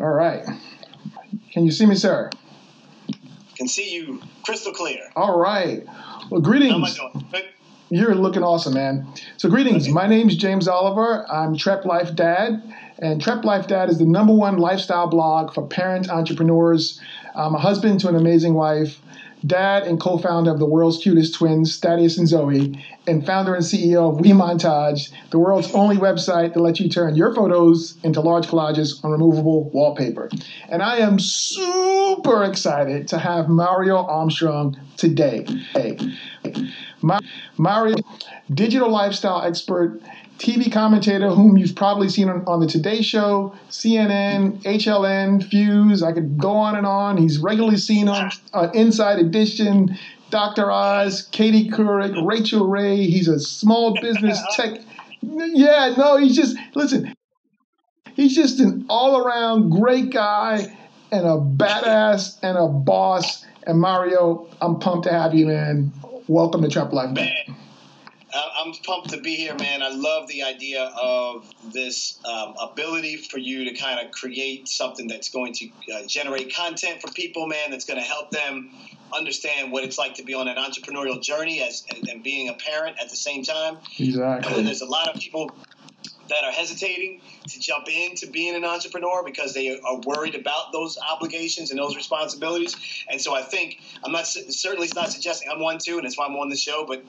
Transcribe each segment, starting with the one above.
All right. Can you see me, sir? Can see you crystal clear. All right. Well, greetings. How am I doing? Good. You're looking awesome, man. So greetings. Okay. My name's James Oliver. I'm TrepLife Dad. And TrepLife Dad is the #1 lifestyle blog for parent entrepreneurs. I'm a husband to an amazing wife, dad and co-founder of the world's cutest twins, Thaddeus and Zoe, and founder and CEO of WeMontage, the world's only website that lets you turn your photos into large collages on removable wallpaper. And I am super excited to have Mario Armstrong today. Mario, digital lifestyle expert, TV commentator whom you've probably seen on the Today Show, CNN, HLN, Fuse. I could go on and on. He's regularly seen on Inside Edition, Dr. Oz, Katie Couric, Rachel Ray. He's a small business tech. Yeah, no, he's just, listen, he's just an all-around great guy and a badass and a boss. And Mario, I'm pumped to have you, man. Welcome to TrepLife Dad. I'm pumped to be here, man. I love the idea of this ability for you to kind of create something that's going to generate content for people, man, that's going to help them understand what it's like to be on an entrepreneurial journey and being a parent at the same time. Exactly. There's a lot of people that are hesitating to jump into being an entrepreneur because they are worried about those obligations and those responsibilities. And so I think I'm certainly not suggesting I'm one too, and that's why I'm on the show. But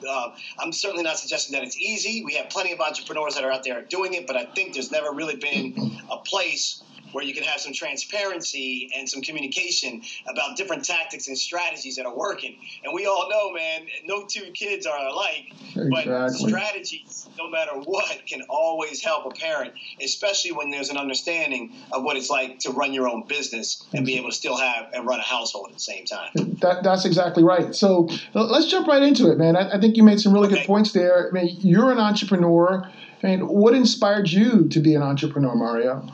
I'm certainly not suggesting that it's easy. We have plenty of entrepreneurs that are out there doing it, but I think there's never really been a place where you can have some transparency and some communication about different tactics and strategies that are working. And we all know, man, no two kids are alike, but strategies, no matter what, can always help a parent, especially when there's an understanding of what it's like to run your own business and be able to still have and run a household at the same time. That's exactly right. So let's jump right into it, man. I think you made some really good points there. I mean, you're an entrepreneur. I mean, what inspired you to be an entrepreneur, Mario?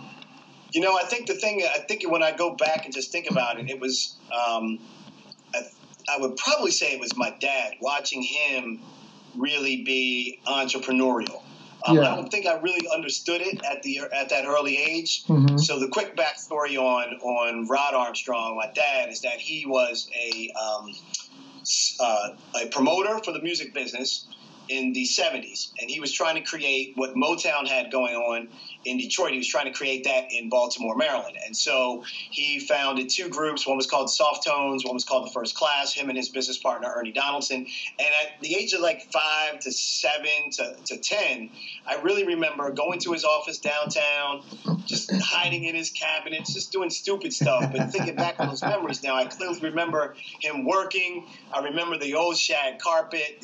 You know, I think when I go back and just think about it, it was, I would probably say it was my dad, watching him really be entrepreneurial. I don't think I really understood it at that early age. Mm-hmm. So the quick backstory on Rod Armstrong, my dad, is that he was a promoter for the music business in the 70s, and he was trying to create what Motown had going on in Detroit. He was trying to create that in Baltimore, Maryland. And so he founded two groups. One was called Soft Tones. One was called The First Class, him and his business partner, Ernie Donaldson. And at the age of like 5 to 7 to 10, I really remember going to his office downtown, just hiding in his cabinets, just doing stupid stuff. But thinking back on those memories now, I clearly remember him working. I remember the old shag carpet,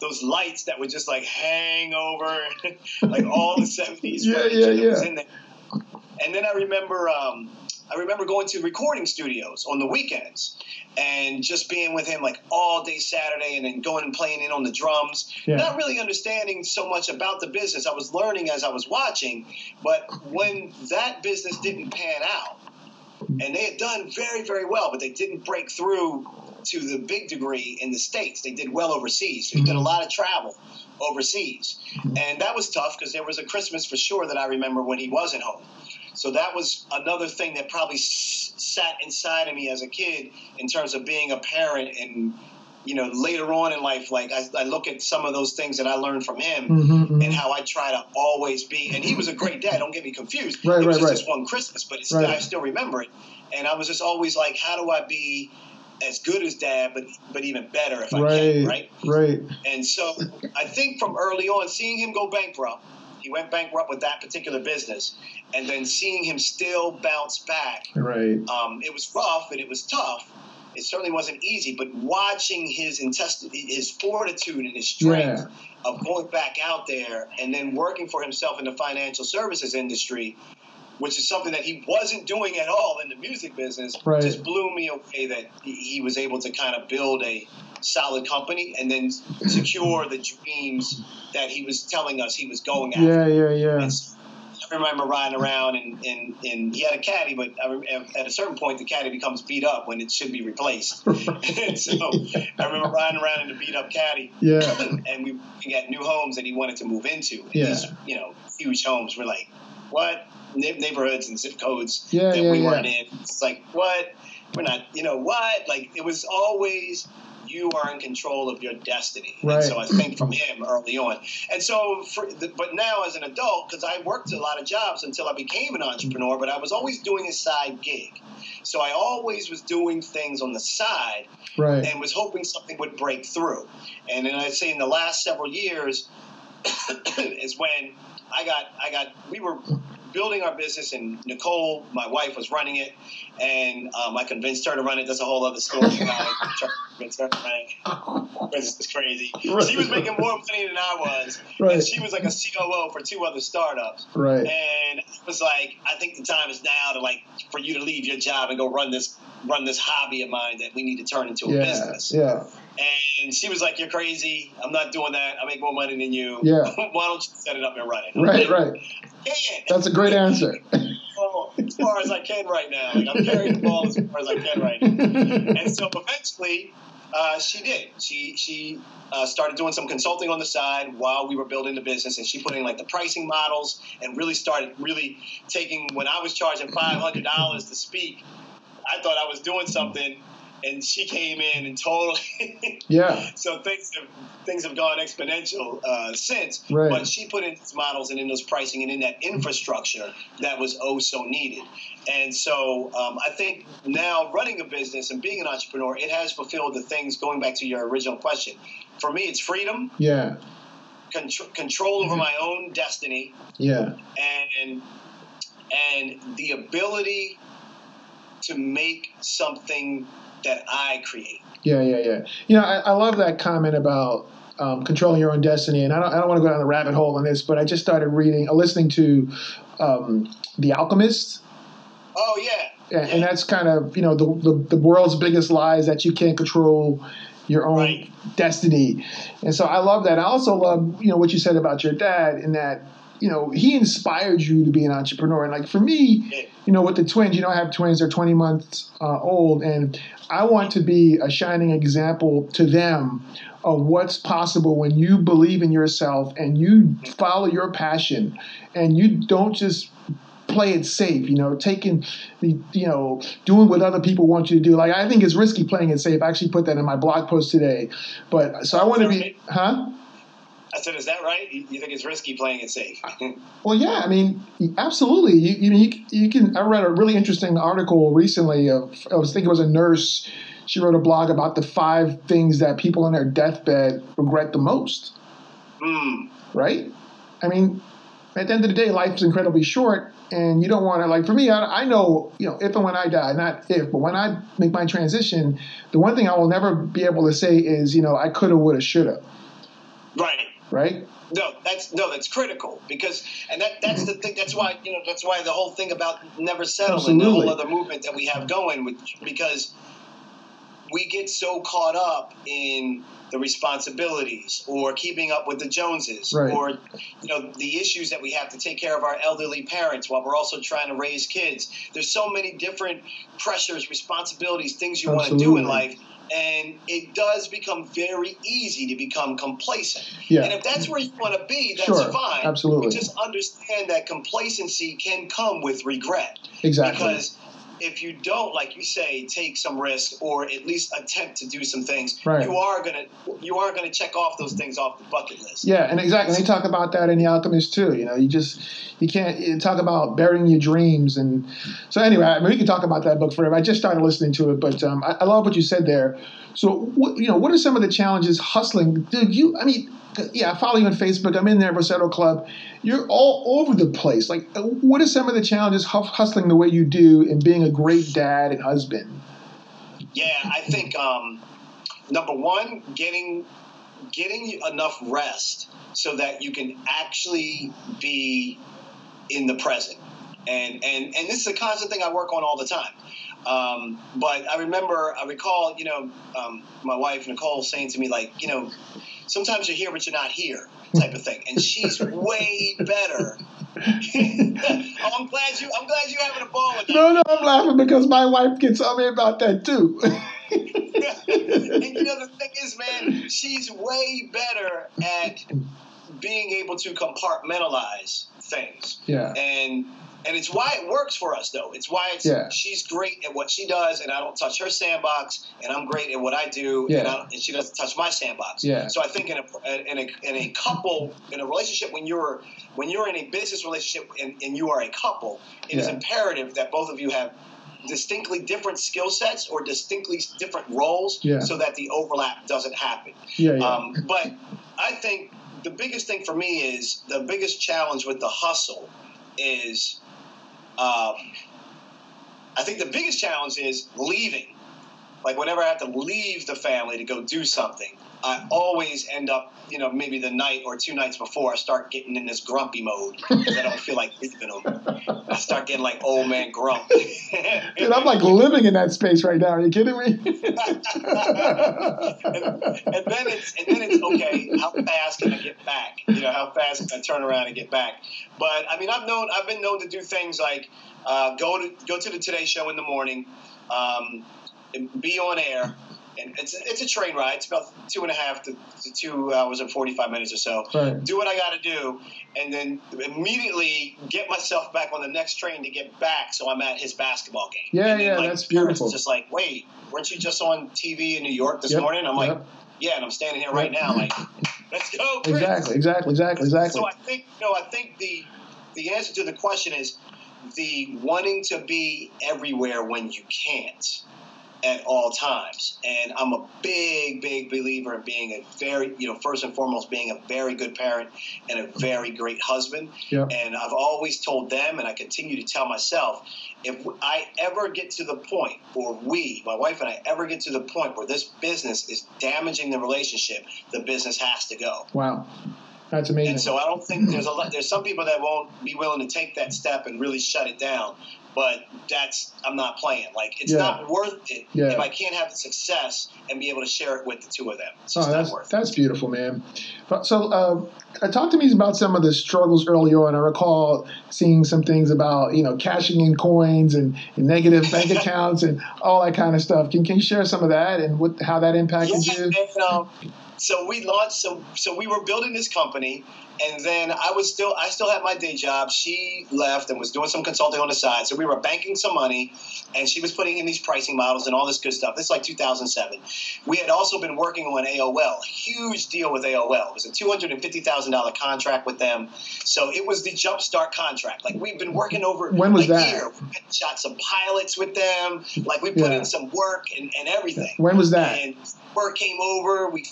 those lights that would just like hang over like all the 70s. Was in there. And then I remember going to recording studios on the weekends and just being with him like all day Saturday, and then going and playing in on the drums, not really understanding so much about the business. I was learning as I was watching, but when that business didn't pan out, and they had done very, very well, but they didn't break through to the big degree in the States. They did well overseas. So he did a lot of travel overseas. And that was tough because there was a Christmas for sure that I remember when he wasn't home. So that was another thing that probably sat inside of me as a kid in terms of being a parent. And, you know, later on in life, like I look at some of those things that I learned from him and how I try to always be. And he was a great dad. Don't get me confused. It was just one Christmas, but it's, I still remember it. And I was just always like, how do I be as good as dad, but even better if I can, right? Right. And so I think from early on, seeing him go bankrupt, he went bankrupt with that particular business, and then seeing him still bounce back. Right. It was rough and it was tough. It certainly wasn't easy, but watching his fortitude and his strength of going back out there and then working for himself in the financial services industry, which is something that he wasn't doing at all in the music business, just blew me away that he was able to kind of build a solid company and then secure the dreams that he was telling us he was going after. And so I remember riding around, and he had a caddy, but at a certain point, the caddy becomes beat up when it should be replaced. And so I remember riding around in the beat-up caddy, and we got new homes that he wanted to move into. And these, you know, huge homes. We're like, what? neighborhoods and zip codes that we weren't in. It's like, what? We're not, you know, what? Like, it was always you are in control of your destiny. Right. And so I think from him early on. And so, but now as an adult, because I worked a lot of jobs until I became an entrepreneur, but I was always doing a side gig. So I always was doing things on the side and was hoping something would break through. And then I'd say in the last several years is when we were building our business, and Nicole, my wife, was running it, and I convinced her to run it. That's a whole other story. It's crazy. Right. She was making more money than I was, and she was like a COO for two other startups. Right. And it was like, I think the time is now to for you to leave your job and go run this hobby of mine that we need to turn into a business. Yeah. And she was like, "You're crazy. I'm not doing that. I make more money than you. Yeah. Why don't you set it up and run it?" Right. That's a great answer. Well, as far as I can right now. I'm carrying the ball as far as I can right now. And so eventually, she did. She started doing some consulting on the side while we were building the business, and she put in the pricing models and really started taking, when I was charging $500 to speak, I thought I was doing something. And she came in and totally. Yeah. So things have gone exponential since. Right. But she put in these models and in those pricing and in that infrastructure that was so needed. And so I think now running a business and being an entrepreneur, it has fulfilled the things. Going back to your original question, for me, it's freedom. Yeah. Control over my own destiny. Yeah. And the ability to make something that I create. Yeah. You know, I love that comment about controlling your own destiny. And I don't want to go down the rabbit hole on this, but I just started listening to The Alchemist. Oh, yeah. And that's kind of, you know, the world's biggest lie is that you can't control your own destiny. And so I love that. I also love, you know, what you said about your dad, in that, you know, he inspired you to be an entrepreneur. And for me, you know, with the twins, I have twins, they're 20 months old, and I want to be a shining example to them of what's possible when you believe in yourself and you follow your passion and you don't just play it safe, doing what other people want you to do. I think it's risky playing it safe. I actually put that in my blog post today, but so I want to be, I said, is that right? You think it's risky playing it safe? Well, yeah, I mean, absolutely. You can. I read a really interesting article recently. I think it was a nurse. She wrote a blog about the 5 things that people on their deathbed regret the most. Mm. Right? I mean, at the end of the day, life is incredibly short, and you don't want to, for me, I know, if and when I die, not if, but when I make my transition, the one thing I will never be able to say is, I coulda, woulda, shoulda. Right. Right? No, that's critical, because that's the thing. That's why the whole thing about Never Settle and the whole other movement that we have going, because we get so caught up in the responsibilities or keeping up with the Joneses or the issues that we have to take care of our elderly parents while we're also trying to raise kids. There's so many different pressures, responsibilities, things you want to do in life. And it does become very easy to become complacent. Yeah. And if that's where you want to be, that's fine. Absolutely. But just understand that complacency can come with regret. Exactly. Because if you don't, like you say, take some risk or at least attempt to do some things, you are gonna check off those things off the bucket list. Yeah, and exactly. They talk about that in The Alchemist too. You can't talk about burying your dreams. And so anyway, I mean, we can talk about that book forever. I just started listening to it, but I love what you said there. So what are some of the challenges hustling? Dude, I follow you on Facebook. I'm in the Never Settle Club. You're all over the place. What are some of the challenges hustling the way you do and being a great dad and husband? Yeah, I think number one, getting enough rest so that you can actually be in the present. And this is a constant thing I work on all the time. But I recall, my wife, Nicole, saying to me, sometimes you're here, but you're not here, type of thing. And she's way better. I'm glad you're having a ball with that. No, I'm laughing because my wife gets on me about that too. And the thing is, man, she's way better at being able to compartmentalize things. Yeah. And And it's why it works for us, though. It's why it's she's great at what she does, and I don't touch her sandbox, and I'm great at what I do, and she doesn't touch my sandbox. Yeah. So I think in a couple, in a relationship, when you're in a business relationship and you are a couple, it is imperative that both of you have distinctly different skill sets or distinctly different roles so that the overlap doesn't happen. But I think the biggest thing for me is the biggest challenge with the hustle is I think the biggest challenge is leaving. Like whenever I have to leave the family to go do something, I always end up, maybe the night or two nights before, I start getting in this grumpy mode because I don't feel like leaving them. I start getting like old man grump. Dude, I'm like living in that space right now. Are you kidding me? and then it's okay. How fast can I get back? How fast can I turn around and get back? But I mean, I've been known to do things like go to the Today Show in the morning, be on air. And it's a train ride. It's about 2.5 to 2 hours and 45 minutes or so. Right. Do what I got to do, and then immediately get myself back on the next train to get back so I'm at his basketball game. That's beautiful. Just like, wait, weren't you just on TV in New York this morning? I'm like, yeah, and I'm standing here right now. Like, let's go, Chris. Exactly. So I think, the answer to the question is the wanting to be everywhere when you can't. At all times. And I'm a big believer in being a very, first and foremost, being a very good parent and a very great husband. Yep. And I've always told them, and I continue to tell myself, if I ever get to the point, or my wife and I ever get to the point where this business is damaging the relationship, the business has to go. Wow. That's amazing. And so I don't think there's some people that won't be willing to take that step and really shut it down. But I'm not playing. Like, it's not worth it if I can't have the success and be able to share it with the two of them. It's just not worth it. That's beautiful, man. So talk to me about some of the struggles early on. I recall seeing some things about, cashing in coins and negative bank accounts and all that kind of stuff. Can you share some of that and how that impacted you? So we launched. So we were building this company, and then I still had my day job. She left and was doing some consulting on the side. So we were banking some money, and she was putting in these pricing models and all this good stuff. This is like 2007. We had also been working on AOL. Huge deal with AOL. It was a $250,000 contract with them. So it was the jumpstart contract. Like we've been working over. When was that? Year. We shot some pilots with them. Like we put in some work and everything. When was that? And work came over. We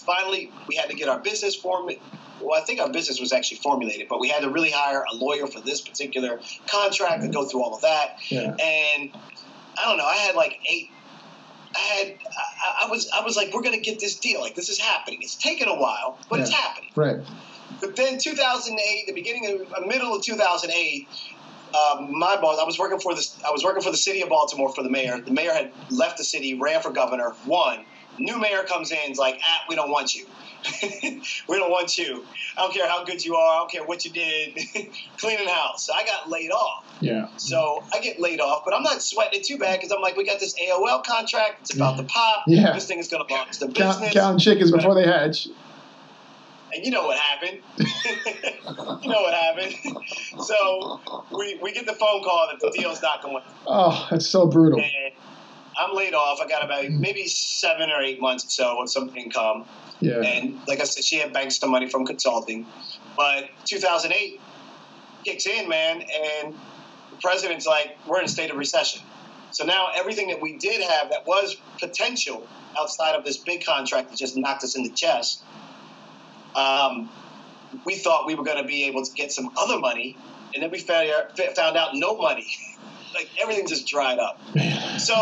had to get our business formed. Well, I think our business was actually formulated, but we had to really hire a lawyer for this particular contract and go through all of that. Yeah. And I don't know. I had like eight. I was like, we're going to get this deal. Like, this is happening. It's taken a while, but it's happening. Right. But then 2008, middle of 2008. My boss, I was working for the city of Baltimore for the mayor. The mayor had left the city, ran for governor, won. New mayor comes in, is like, we don't want you. We don't want you. I don't care how good you are. I don't care what you did. Cleaning house. So I got laid off. Yeah. So I get laid off, but I'm not sweating it too bad because I'm like, we got this AOL contract. It's about to pop. Yeah. This thing is going to launch the business. Counting chickens before they hatch. And you know what happened. So we get the phone call that the deal's not going. Oh, that's so brutal. And I'm laid off. I got about maybe 7 or 8 months or so of some income. Yeah. And like I said, she had banked some money from consulting. But 2008 kicks in, man, and the president's like, we're in a state of recession. So now everything that we did have that was potential outside of this big contract that just knocked us in the chest, we thought we were going to be able to get some other money, and then we found out no money. Like, everything just dried up. So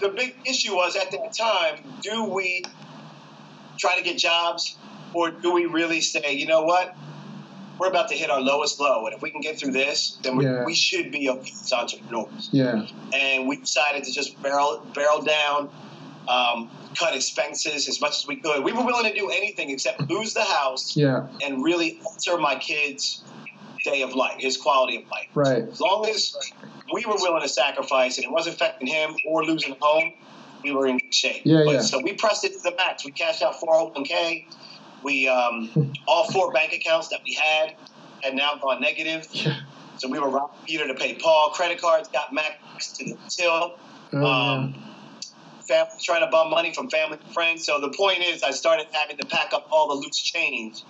the big issue was at that time, do we try to get jobs or do we really say, you know what, we're about to hit our lowest low, and if we can get through this, then we should be entrepreneurs. Yeah. And we decided to just barrel down, cut expenses as much as we could. We were willing to do anything except lose the house and really alter my kid's day of life, his quality of life. Right. As long as we were willing to sacrifice and it wasn't affecting him or losing home, we were in good shape. So we pressed it to the max. We cashed out 401k. We all four bank accounts that we had now gone negative. So we were robbing Peter to pay Paul. Credit cards got maxed to the till. Family trying to borrow money from family and friends. So the point is, I started having to pack up all the loose change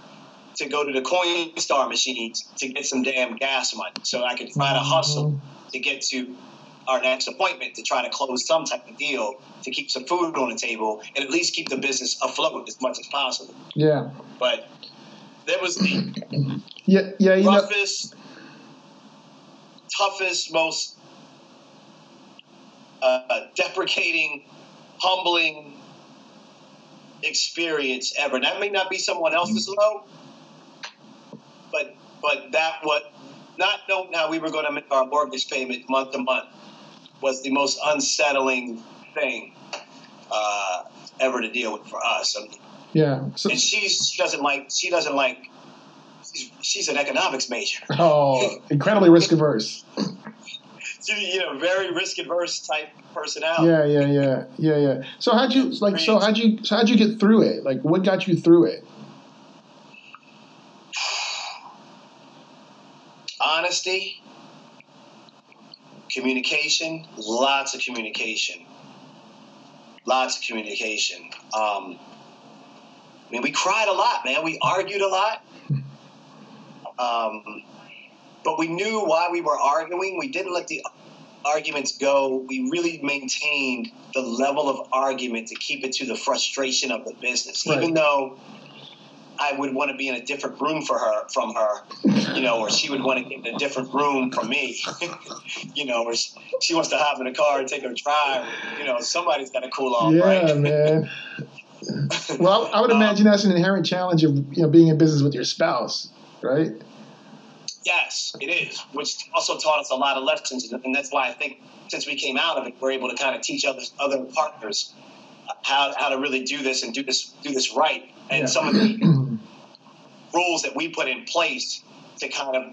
to go to the Coinstar machines to get some damn gas money so I could try to hustle to get to our next appointment to try to close some type of deal to keep some food on the table and at least keep the business afloat as much as possible. Yeah. But that was the roughest, toughest, most deprecating, humbling experience ever. That may not be someone else's low, but that was not knowing how we were going to make our mortgage payment month to month was the most unsettling thing ever to deal with for us. I mean, yeah. So, and she doesn't like, she's an economics major. Oh, incredibly risk averse. You know, very risk averse type personality. Yeah. So how'd you get through it? Like, what got you through it? Honesty, communication, lots of communication. I mean, we cried a lot, man. We argued a lot. But we knew why we were arguing. We didn't let the arguments go. We really maintained the level of argument to keep it to the frustration of the business. Right. Even though I would want to be in a different room from her, you know, or she would want to get in a different room from me, you know, or she wants to hop in the car and take her drive. You know, somebody's got to cool off, right? Yeah, man. Well, I would imagine that's an inherent challenge of, you know, being in business with your spouse, right? Yes, it is, which also taught us a lot of lessons. And that's why I think since we came out of it, we're able to kind of teach other partners how to really do this and do this right. And some of the rules that we put in place to kind of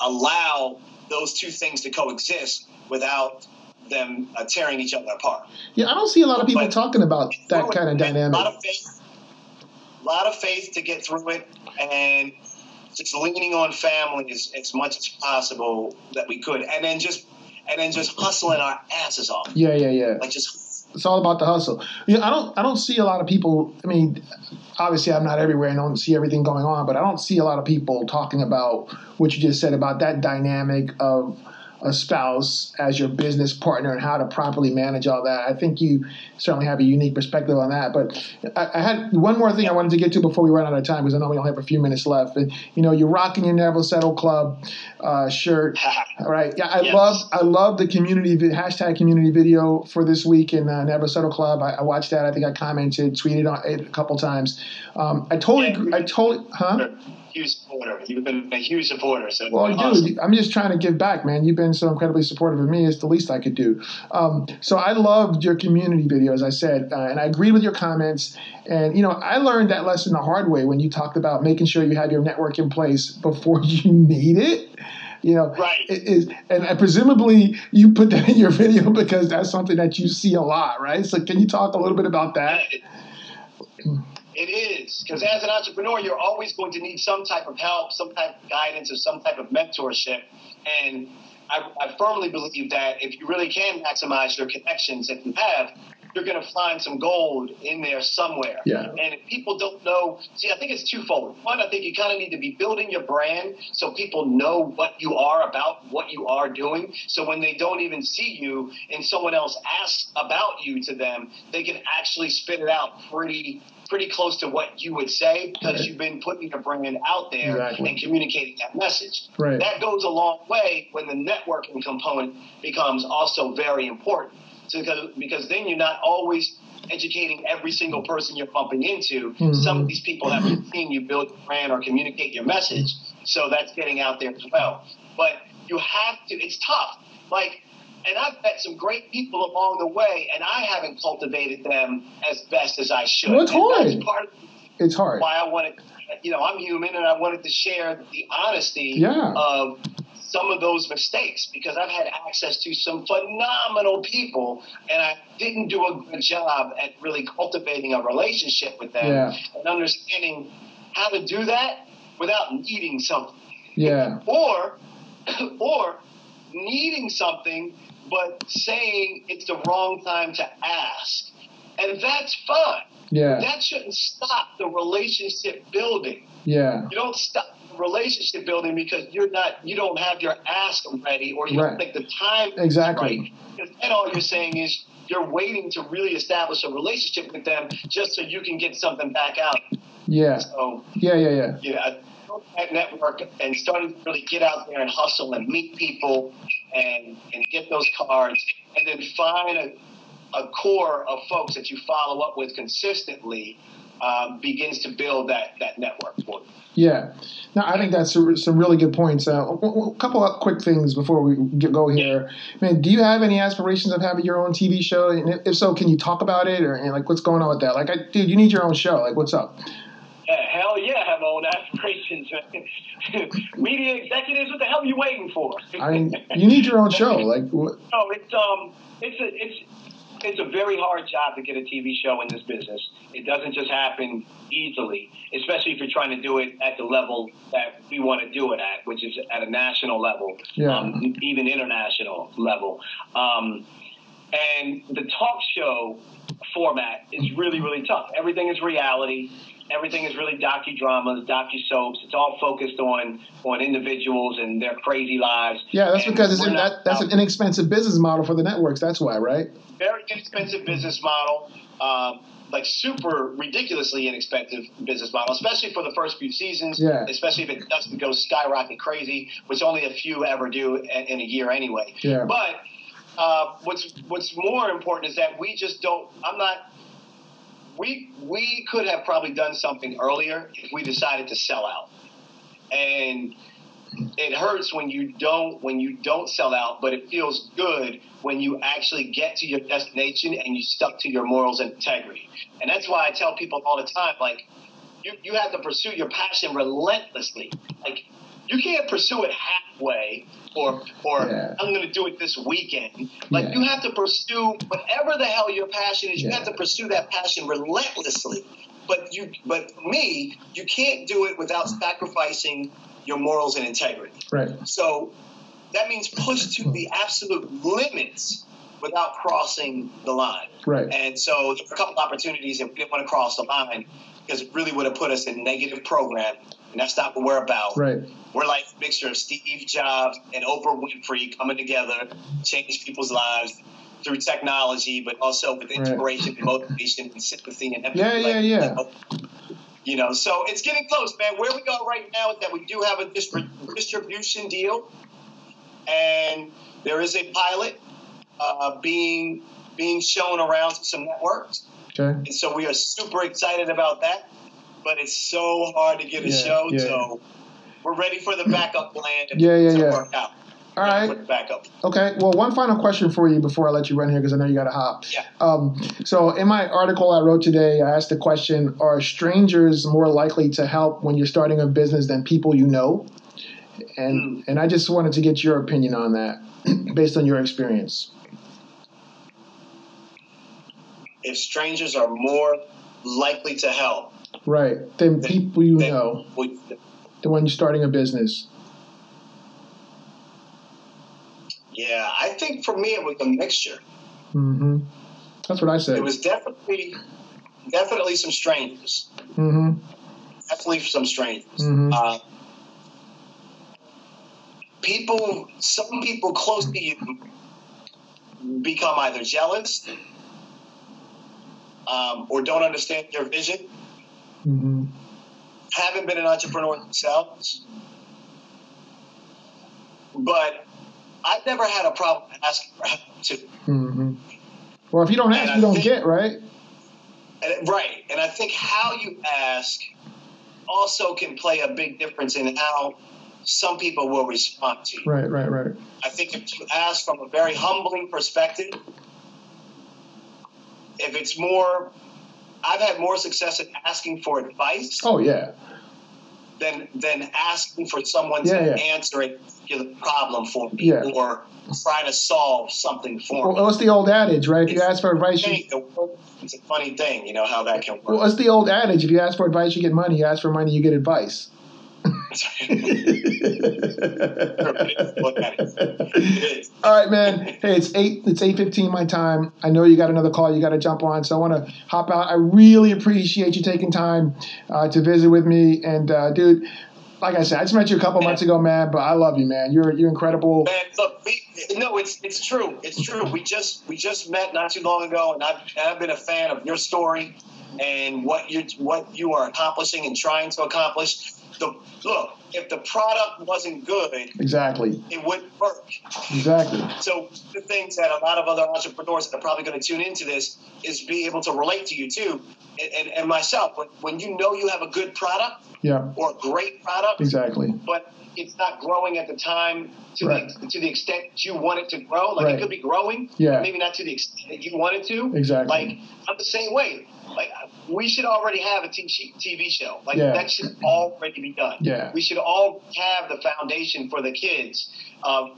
allow those two things to coexist without them tearing each other apart. Yeah, I don't see a lot of people talking about that kind of dynamic. A lot of faith to get through it, and just leaning on family as much as possible that we could, and then just hustling our asses off. Yeah. Like, just it's all about the hustle. Yeah, I don't see a lot of people. I mean, obviously, I'm not everywhere and I don't see everything going on, but I don't see a lot of people talking about what you just said about that dynamic of a spouse as your business partner and how to properly manage all that. I think you certainly have a unique perspective on that. But I had one more thing I wanted to get to before we run out of time, because I know we only have a few minutes left. And, you know, you're rocking your Never Settle Club shirt. All right. Yeah, I love the community #community video for this week in Never Settle Club. I watched that. I think I commented, tweeted on it a couple times. I totally. Huge supporter. You've been a huge supporter. So dude, I'm just trying to give back, man. You've been so incredibly supportive of me. It's the least I could do. So I loved your community video, as I said, and I agreed with your comments. And, you know, I learned that lesson the hard way when you talked about making sure you have your network in place before you need it. You know, right. And presumably you put that in your video because that's something that you see a lot, right? So can you talk a little bit about that? It is, because as an entrepreneur, you're always going to need some type of help, some type of guidance, or some type of mentorship. And I firmly believe that if you really can maximize your connections that you have, you're going to find some gold in there somewhere. Yeah. And if people don't know, see, I think it's twofold. One, I think you kind of need to be building your brand so people know what you are about, what you are doing. So when they don't even see you and someone else asks about you to them, they can actually spit it out pretty close to what you would say, because you've been putting your brand out there and communicating that message. Right. That goes a long way when the networking component becomes also very important. So because then you're not always educating every single person you're bumping into. Mm-hmm. Some of these people haven't seen you build a brand or communicate your message. So that's getting out there as well. But you have to, it's tough. Like, and I've met some great people along the way, and I haven't cultivated them as best as I should. Well, it's hard. It's hard. Why I wanted, you know, I'm human, and I wanted to share the honesty of some of those mistakes, because I've had access to some phenomenal people, and I didn't do a good job at really cultivating a relationship with them and understanding how to do that without needing something. Yeah. Or needing something, but saying it's the wrong time to ask. And that's fine. Yeah. That shouldn't stop the relationship building. Yeah. You don't stop the relationship building because you don't have your ask ready, or you don't think the time is right. Because then all you're saying is you're waiting to really establish a relationship with them just so you can get something back out. Yeah. So, yeah. That network and starting to really get out there and hustle and meet people and get those cards, and then find a core of folks that you follow up with consistently begins to build that network for you. Yeah. No, I think that's some really good points. A couple of quick things before we go here. Yeah. Man, do you have any aspirations of having your own TV show? And if so, can you talk about it? Or like, what's going on with that? Like, dude, you need your own show. Like, what's up? Yeah, hell yeah, I have own aspirations. Media executives, what the hell are you waiting for? I mean, you need your own show. Like, what? No, it's a very hard job to get a TV show in this business. It doesn't just happen easily, especially if you're trying to do it at the level that we want to do it at, which is at a national level, even international level. And the talk show format is really, really tough. Everything is reality. Everything is really docudramas, docu-soaps. It's all focused on individuals and their crazy lives. Yeah, that's because that's an inexpensive business model for the networks. That's why, right? Very inexpensive business model, like super ridiculously inexpensive business model, especially for the first few seasons, especially if it doesn't go skyrocket crazy, which only a few ever do in a year anyway. Yeah. But what's more important is that we just don't – I'm not – We could have probably done something earlier if we decided to sell out, and it hurts when you don't sell out, but it feels good when you actually get to your destination and you stuck to your morals and integrity. And that's why I tell people all the time, like, you have to pursue your passion relentlessly. Like, you can't pursue it halfway or I'm going to do it this weekend. Like, you have to pursue whatever the hell your passion is. You have to pursue that passion relentlessly. But you can't do it without sacrificing your morals and integrity. Right. So that means push to the absolute limits without crossing the line. Right. And so there were a couple opportunities that we didn't want to cross the line because it really would have put us in negative programming. And that's not what we're about. Right. We're like a mixture of Steve Jobs and Oprah Winfrey coming together, change people's lives through technology, but also with inspiration, and motivation, and sympathy, and empathy. So it's getting close, man. Where we are right now is that we do have a distribution deal, and there is a pilot being shown around to some networks. Okay. And so we are super excited about that. But it's so hard to get a show, so we're ready for the backup plan to work out. All right. Backup. Okay. Well, one final question for you before I let you run here because I know you got to hop. Yeah. So in my article I wrote today, I asked the question, are strangers more likely to help when you're starting a business than people you know? And I just wanted to get your opinion on that based on your experience. If strangers are more likely to help. Right. Then people you know. When you're starting a business. Yeah, I think for me it was a mixture. Mm-hmm. That's what I said. It was definitely some strangers. Mm-hmm. Definitely some strangers. Mm-hmm. Some people close to you become either jealous or don't understand your vision. Mm-hmm. Haven't been an entrepreneur themselves, but I've never had a problem asking for help too. Mm-hmm. Well, if you don't ask, you don't get, right? Right, and I think how you ask also can play a big difference in how some people will respond to you. Right. I think if you ask from a very humbling perspective, if it's more. I've had more success at asking for advice. Oh yeah. Than asking for someone to answer a particular problem for me or trying to solve something for me. Well, it's the old adage, right? If you ask for advice, it's a funny thing, you know how that can work. Well, it's the old adage: if you ask for advice, you get money. You ask for money, you get advice. All right, man. Hey, it's 8:15 my time. I know you got another call you got to jump on, so I want to hop out. I really appreciate you taking time to visit with me. And, dude, like I said, I just met you a couple months ago, man, but I love you, man. You're incredible. Man, look, it's true. It's true. We just met not too long ago, and I've been a fan of your story and what you are accomplishing and trying to accomplish. Look, if the product wasn't good, exactly, it wouldn't work. Exactly. So the things that a lot of other entrepreneurs that are probably going to tune into this is be able to relate to you too, and myself. When you know you have a good product, yeah, or a great product, exactly, but it's not growing at the time to the extent you want it to grow. Like, it could be growing, yeah, maybe not to the extent that you want it to. Exactly. Like, I'm the same way. Like, we should already have a TV show. Like, that should already be done. Yeah. We should all have the foundation for the kids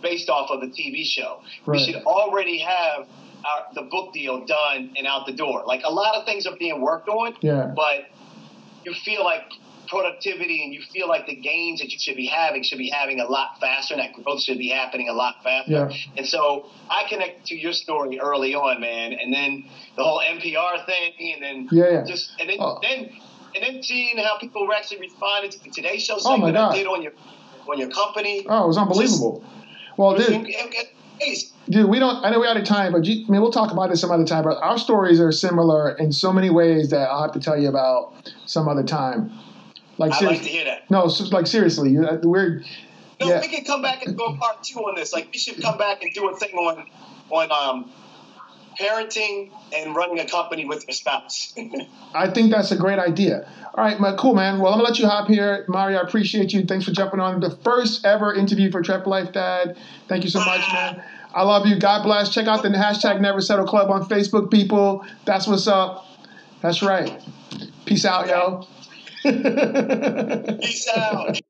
based off of the TV show. Right. We should already have the book deal done and out the door. Like, a lot of things are being worked on, but you feel like productivity and you feel like the gains that you should be having a lot faster, and that growth should be happening a lot faster. Yeah. And so I connect to your story early on, man. And then the whole NPR thing, and then then seeing how people were actually responded to the Today Show segment I did on your company. Oh, it was unbelievable. Dude, I know we're out of time, but we'll talk about it some other time. But our stories are similar in so many ways that I'll have to tell you about some other time. Like, I like to hear that. No, like, seriously, we can come back and go part two on this. Like, we should come back and do a thing on parenting and running a company with your spouse. I think that's a great idea. All right, cool, man. Well, I'm gonna let you hop here, Mario. I appreciate you. Thanks for jumping on the first ever interview for TrepLife Dad. Thank you so much, man. I love you. God bless. Check out the hashtag Never Settle Club on Facebook, people. That's what's up. That's right. Peace out, yo. Peace out.